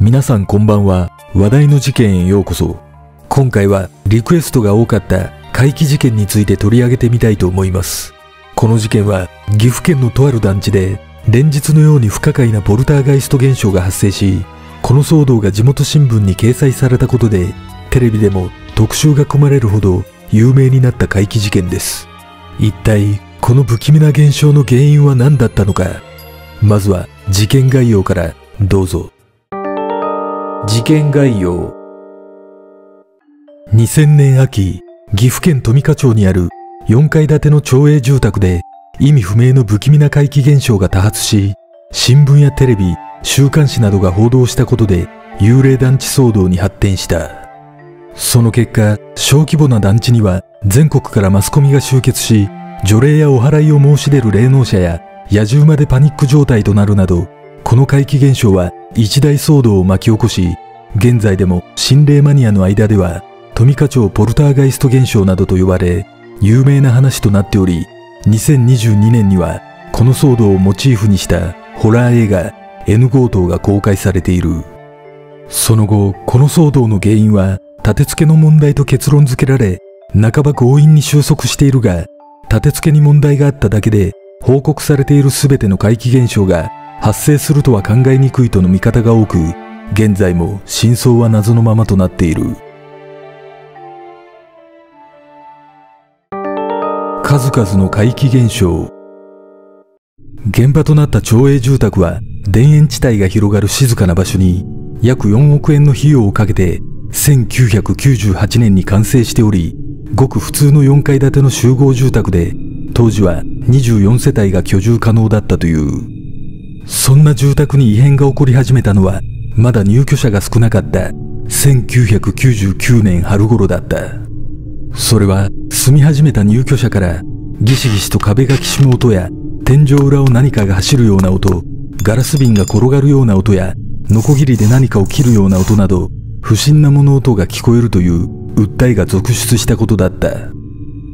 皆さんこんばんは。話題の事件へようこそ。今回はリクエストが多かった怪奇事件について取り上げてみたいと思います。この事件は岐阜県のとある団地で連日のように不可解なポルターガイスト現象が発生し、この騒動が地元新聞に掲載されたことでテレビでも特集が組まれるほど有名になった怪奇事件です。一体この不気味な現象の原因は何だったのか。まずは事件概要からどうぞ。事件概要。2000年秋、岐阜県富加町にある4階建ての町営住宅で意味不明の不気味な怪奇現象が多発し、新聞やテレビ、週刊誌などが報道したことで幽霊団地騒動に発展した。その結果、小規模な団地には全国からマスコミが集結し、除霊やお祓いを申し出る霊能者や野獣までパニック状態となるなど、この怪奇現象は一大騒動を巻き起こし、現在でも心霊マニアの間では富加町ポルターガイスト現象などと呼ばれ、有名な話となっており、2022年にはこの騒動をモチーフにしたホラー映画 N 強盗が公開されている。その後、この騒動の原因は立て付けの問題と結論付けられ、半ば強引に収束しているが、立て付けに問題があっただけで報告されている全ての怪奇現象が発生するとは考えにくいとの見方が多く、現在も真相は謎のままとなっている。数々の怪奇現象。現場となった町営住宅は田園地帯が広がる静かな場所に約4億円の費用をかけて1998年に完成しており、ごく普通の4階建ての集合住宅で当時は24世帯が居住可能だったという。そんな住宅に異変が起こり始めたのは、まだ入居者が少なかった1999年春頃だった。それは、住み始めた入居者から、ギシギシと壁がきしむ音や、天井裏を何かが走るような音、ガラス瓶が転がるような音や、ノコギリで何かを切るような音など、不審な物音が聞こえるという訴えが続出したことだった。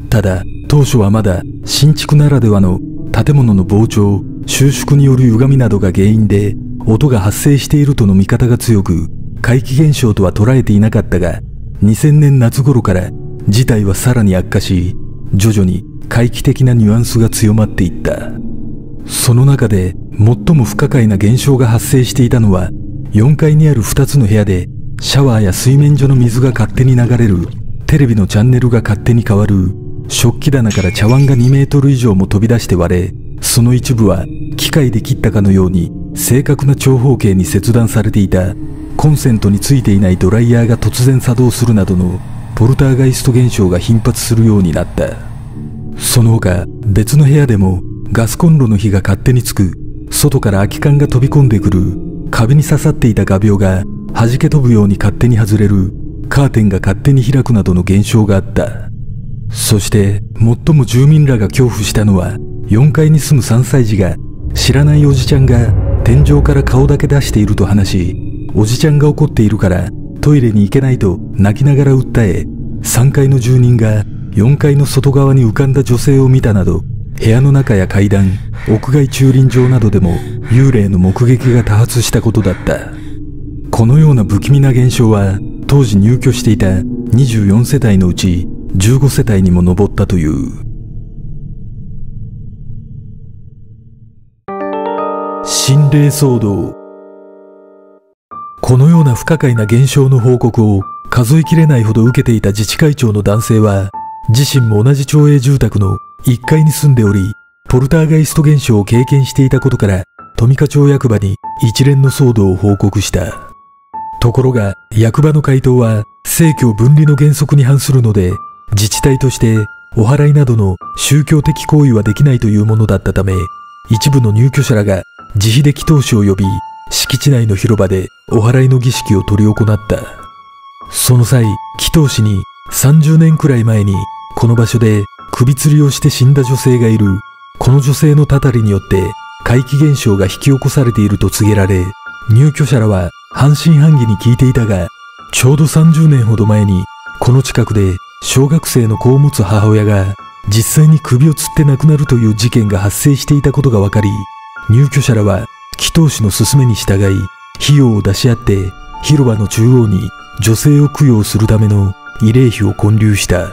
ただ、当初はまだ新築ならではの建物の膨張、収縮による歪みなどが原因で音が発生しているとの見方が強く、怪奇現象とは捉えていなかったが、2000年夏頃から事態はさらに悪化し、徐々に怪奇的なニュアンスが強まっていった。その中で最も不可解な現象が発生していたのは、4階にある2つの部屋でシャワーや洗面所の水が勝手に流れる、テレビのチャンネルが勝手に変わる、食器棚から茶碗が2メートル以上も飛び出して割れ、その一部は機械で切ったかのように正確な長方形に切断されていた、コンセントについていないドライヤーが突然作動するなどのポルターガイスト現象が頻発するようになった。その他、別の部屋でもガスコンロの火が勝手につく、外から空き缶が飛び込んでくる、壁に刺さっていた画鋲が弾け飛ぶように勝手に外れる、カーテンが勝手に開くなどの現象があった。そして最も住民らが恐怖したのは、4階に住む3歳児が知らないおじちゃんが天井から顔だけ出していると話し、おじちゃんが怒っているからトイレに行けないと泣きながら訴え、3階の住人が4階の外側に浮かんだ女性を見たなど、部屋の中や階段、屋外駐輪場などでも幽霊の目撃が多発したことだった。このような不気味な現象は当時入居していた24世帯のうち15世帯にも上ったという。心霊騒動。このような不可解な現象の報告を数えきれないほど受けていた自治会長の男性は、自身も同じ町営住宅の1階に住んでおり、ポルターガイスト現象を経験していたことから富加町役場に一連の騒動を報告した。ところが役場の回答は政教分離の原則に反するので、自治体としてお祓いなどの宗教的行為はできないというものだったため、一部の入居者らが自費で祈祷師を呼び、敷地内の広場でお祓いの儀式を執り行った。その際、祈祷師に30年くらい前にこの場所で首吊りをして死んだ女性がいる、この女性のたたりによって怪奇現象が引き起こされていると告げられ、入居者らは半信半疑に聞いていたが、ちょうど30年ほど前にこの近くで小学生の子を持つ母親が実際に首を吊って亡くなるという事件が発生していたことが分かり、入居者らは祈祷師の勧めに従い、費用を出し合って広場の中央に女性を供養するための慰霊碑を建立した。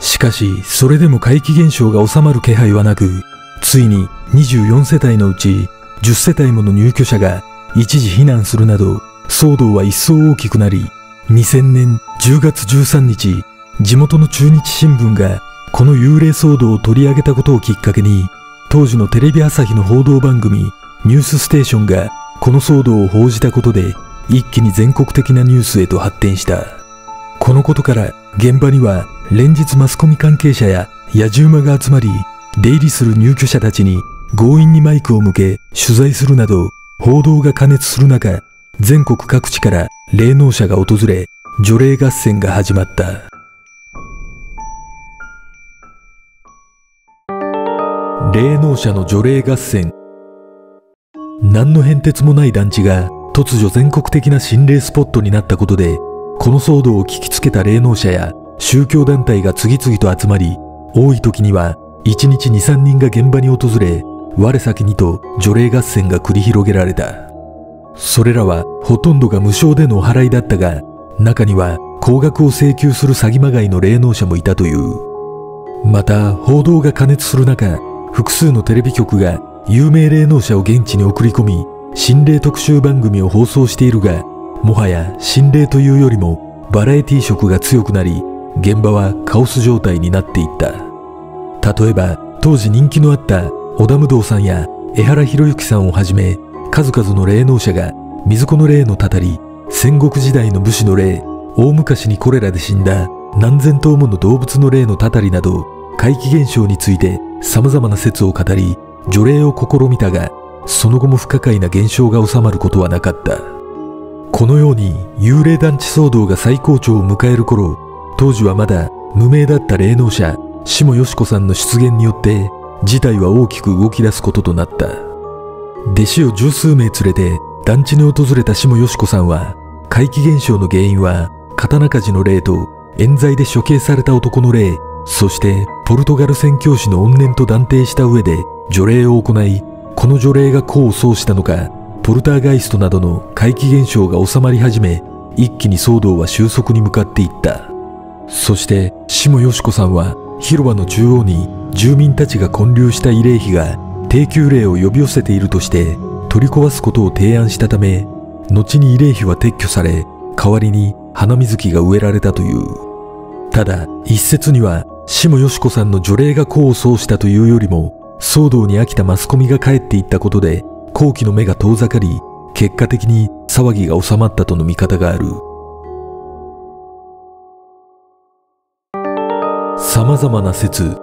しかしそれでも怪奇現象が収まる気配はなく、ついに24世帯のうち10世帯もの入居者が一時避難するなど騒動は一層大きくなり、2000年10月13日地元の中日新聞がこの幽霊騒動を取り上げたことをきっかけに、当時のテレビ朝日の報道番組ニュースステーションがこの騒動を報じたことで一気に全国的なニュースへと発展した。このことから現場には連日マスコミ関係者や野次馬が集まり、出入りする入居者たちに強引にマイクを向け取材するなど報道が過熱する中、全国各地から霊能者が訪れ除霊合戦が始まった。霊能者の除霊合戦。何の変哲もない団地が突如全国的な心霊スポットになったことで、この騒動を聞きつけた霊能者や宗教団体が次々と集まり、多い時には1日 2,3 人が現場に訪れ、我先にと除霊合戦が繰り広げられた。それらはほとんどが無償でのお祓いだったが、中には高額を請求する詐欺まがいの霊能者もいたという。また報道が過熱する中、複数のテレビ局が有名霊能者を現地に送り込み心霊特集番組を放送しているが、もはや心霊というよりもバラエティ色が強くなり、現場はカオス状態になっていった。例えば当時人気のあった小田無道さんや江原博之さんをはじめ、数々の霊能者が水子の霊のたたり、戦国時代の武士の霊、大昔にコレラで死んだ何千頭もの動物の霊のたたりなど怪奇現象について様々な説を語り除霊を試みたが、その後も不可解な現象が収まることはなかった。このように幽霊団地騒動が最高潮を迎える頃、当時はまだ無名だった霊能者下よし子さんの出現によって事態は大きく動き出すこととなった。弟子を十数名連れて団地に訪れた下よし子さんは、怪奇現象の原因は刀鍛冶の霊と冤罪で処刑された男の霊、そしてポルトガル宣教師の怨念と断定した上で除霊を行い、この除霊が功を奏したのかポルターガイストなどの怪奇現象が収まり始め、一気に騒動は収束に向かっていった。そして下よし子さんは広場の中央に住民たちが建立した慰霊碑が低級霊を呼び寄せているとして取り壊すことを提案したため、後に慰霊碑は撤去され、代わりに花水木が植えられたという。ただ一説には下よし子さんの除霊が功を奏したというよりも、騒動に飽きたマスコミが帰っていったことで好奇の目が遠ざかり、結果的に騒ぎが収まったとの見方がある。さまざまな説。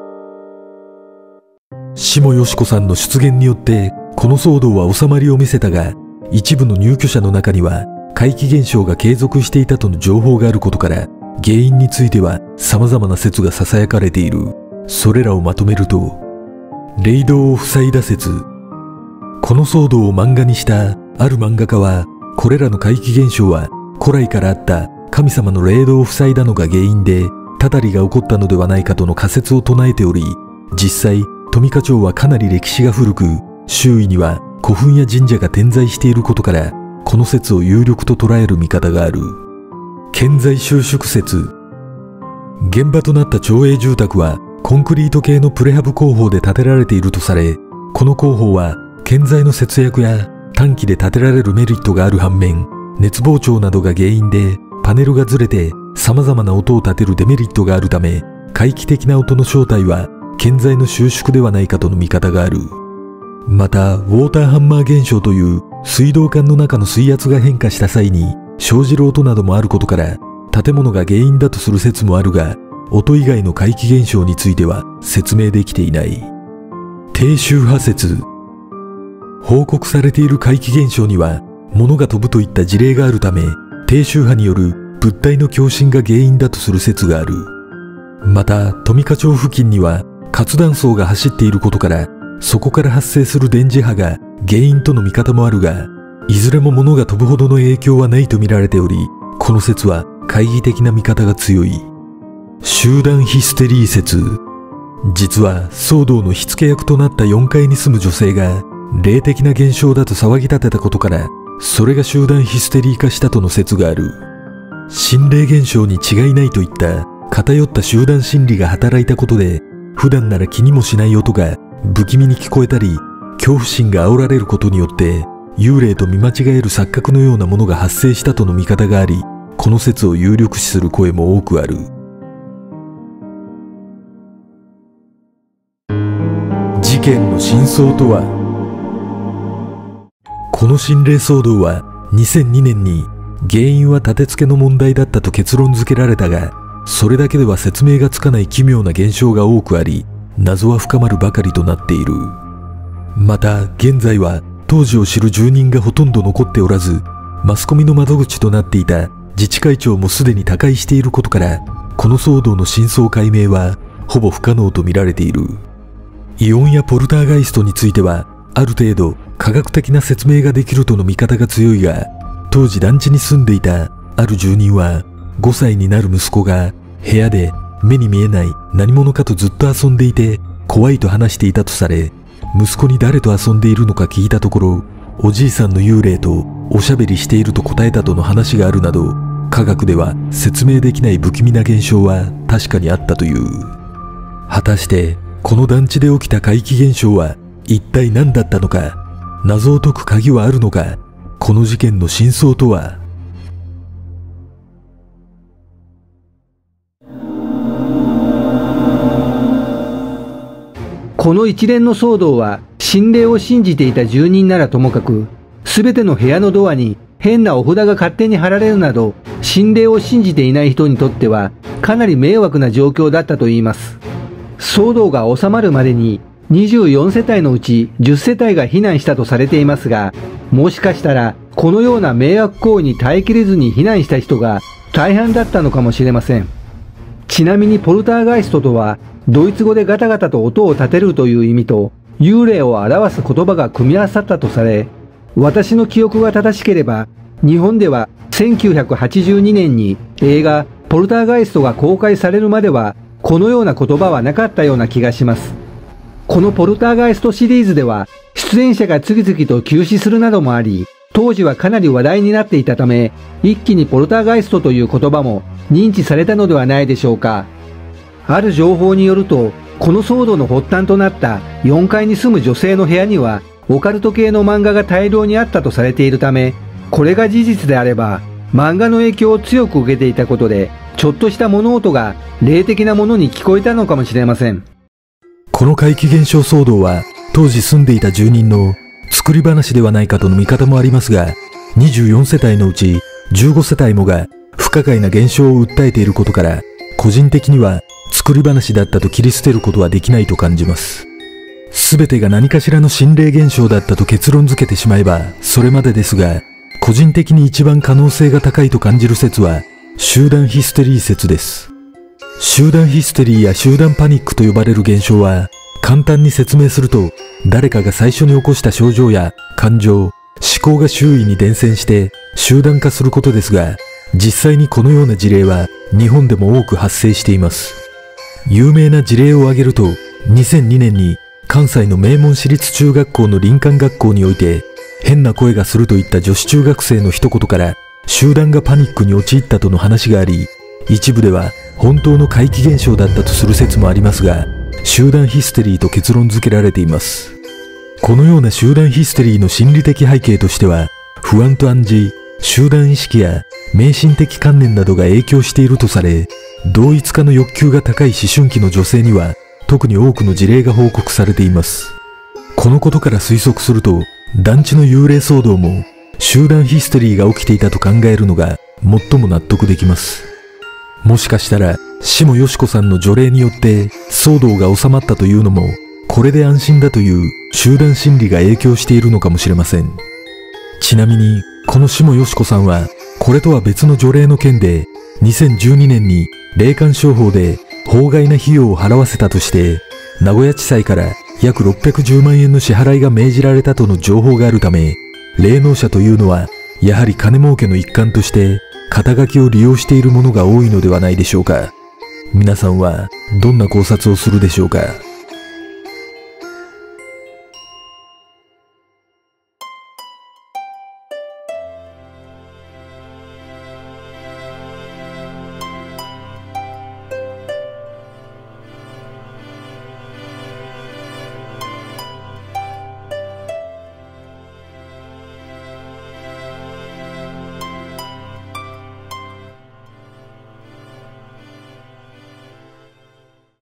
下よし子さんの出現によってこの騒動は収まりを見せたが、一部の入居者の中には怪奇現象が継続していたとの情報があることから、原因については様々な説が囁かれている。それらをまとめると、霊道を塞いだ説。この騒動を漫画にしたある漫画家は、これらの怪奇現象は古来からあった神様の霊道を塞いだのが原因でたたりが起こったのではないかとの仮説を唱えており、実際富加町はかなり歴史が古く、周囲には古墳や神社が点在していることから、この説を有力と捉える見方がある。建材収縮説。現場となった町営住宅はコンクリート系のプレハブ工法で建てられているとされ、この工法は建材の節約や短期で建てられるメリットがある反面、熱膨張などが原因でパネルがずれて様々な音を立てるデメリットがあるため、怪奇的な音の正体は建材の収縮ではないかとの見方がある。またウォーターハンマー現象という、水道管の中の水圧が変化した際に生じる音などもあることから建物が原因だとする説もあるが、音以外の怪奇現象については説明できていない。低周波説。報告されている怪奇現象には物が飛ぶといった事例があるため、低周波による物体の共振が原因だとする説がある。また富加町付近には活断層が走っていることから、そこから発生する電磁波が原因との見方もあるが、いずれも物が飛ぶほどの影響はないと見られており、この説は懐疑的な見方が強い。集団ヒステリー説。実は騒動の火付け役となった4階に住む女性が霊的な現象だと騒ぎ立てたことから、それが集団ヒステリー化したとの説がある。心霊現象に違いないといった偏った集団心理が働いたことで、普段なら気にもしない音が不気味に聞こえたり、恐怖心が煽られることによって幽霊と見間違える錯覚のようなものが発生したとの見方があり、この説を有力視する声も多くある。事件の真相とは。この心霊騒動は2002年に原因は立て付けの問題だったと結論付けられたが、それだけでは説明がつかない奇妙な現象が多くあり、謎は深まるばかりとなっている。また現在は当時を知る住人がほとんど残っておらず、マスコミの窓口となっていた自治会長もすでに他界していることから、この騒動の真相解明はほぼ不可能と見られている。異音やポルターガイストについてはある程度科学的な説明ができるとの見方が強いが、当時団地に住んでいたある住人は5歳になる息子が部屋で目に見えない何者かとずっと遊んでいて怖いと話していたとされ、息子に誰と遊んでいるのか聞いたところ、おじいさんの幽霊とおしゃべりしていると答えたとの話があるなど、科学では説明できない不気味な現象は確かにあったという。果たしてこの団地で起きた怪奇現象は一体何だったのか、謎を解く鍵はあるのか、この事件の真相とは。この一連の騒動は、心霊を信じていた住人ならともかく、すべての部屋のドアに変なお札が勝手に貼られるなど、心霊を信じていない人にとってはかなり迷惑な状況だったといいます。騒動が収まるまでに24世帯のうち10世帯が避難したとされていますが、もしかしたらこのような迷惑行為に耐えきれずに避難した人が大半だったのかもしれません。ちなみにポルターガイストとは、ドイツ語でガタガタと音を立てるという意味と、幽霊を表す言葉が組み合わさったとされ、私の記憶が正しければ、日本では1982年に映画「ポルターガイスト」が公開されるまでは、このような言葉はなかったような気がします。このポルターガイストシリーズでは、出演者が次々と急死するなどもあり、当時はかなり話題になっていたため、一気にポルターガイストという言葉も認知されたのではないでしょうか。ある情報によると、この騒動の発端となった4階に住む女性の部屋にはオカルト系の漫画が大量にあったとされているため、これが事実であれば漫画の影響を強く受けていたことで、ちょっとした物音が霊的なものに聞こえたのかもしれません。この怪奇現象騒動は当時住んでいた住人の作り話ではないかとの見方もありますが、24世帯のうち15世帯もが不可解な現象を訴えていることから、個人的には作り話だったと切り捨てることはできないと感じます。全てが何かしらの心霊現象だったと結論付けてしまえばそれまでですが、個人的に一番可能性が高いと感じる説は集団ヒステリー説です。集団ヒステリーや集団パニックと呼ばれる現象は、簡単に説明すると、誰かが最初に起こした症状や感情、思考が周囲に伝染して集団化することですが、実際にこのような事例は日本でも多く発生しています。有名な事例を挙げると、2002年に関西の名門私立中学校の林間学校において、変な声がするといった女子中学生の一言から集団がパニックに陥ったとの話があり、一部では本当の怪奇現象だったとする説もありますが、集団ヒステリーと結論付けられています。このような集団ヒステリーの心理的背景としては、不安と暗示、集団意識や迷信的観念などが影響しているとされ、同一化の欲求が高い思春期の女性には特に多くの事例が報告されています。このことから推測すると、団地の幽霊騒動も集団ヒステリーが起きていたと考えるのが最も納得できます。もしかしたら下よし子さんの除霊によって騒動が収まったというのも、これで安心だという集団心理が影響しているのかもしれません。ちなみにこの下よし子さんは、これとは別の除霊の件で2012年に霊感商法で法外な費用を払わせたとして、名古屋地裁から約610万円の支払いが命じられたとの情報があるため、霊能者というのはやはり金儲けの一環として肩書きを利用しているものが多いのではないでしょうか。皆さんはどんな考察をするでしょうか。